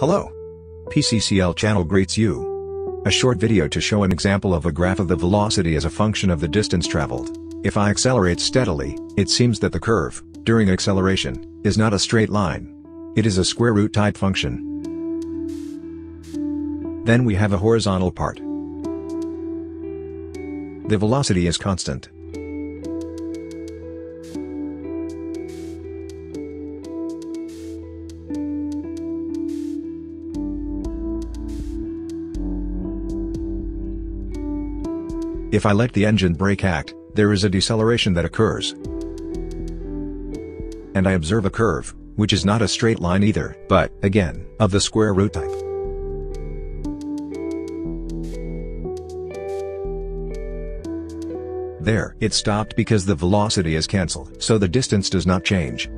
Hello! PCCL channel greets you. A short video to show an example of a graph of the velocity as a function of the distance traveled. If I accelerate steadily, it seems that the curve, during acceleration, is not a straight line. It is a square root type function. Then we have a horizontal part. The velocity is constant. If I let the engine brake act, there is a deceleration that occurs. And I observe a curve, which is not a straight line either, but, again, of the square root type. There, it stopped because the velocity is cancelled, so the distance does not change.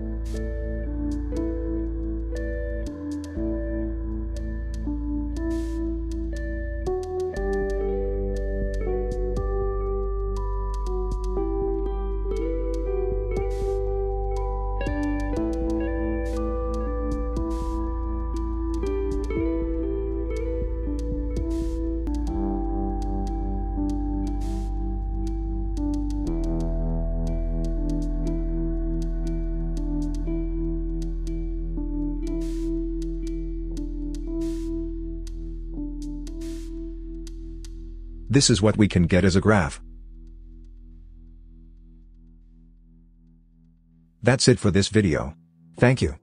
This is what we can get as a graph. That's it for this video. Thank you.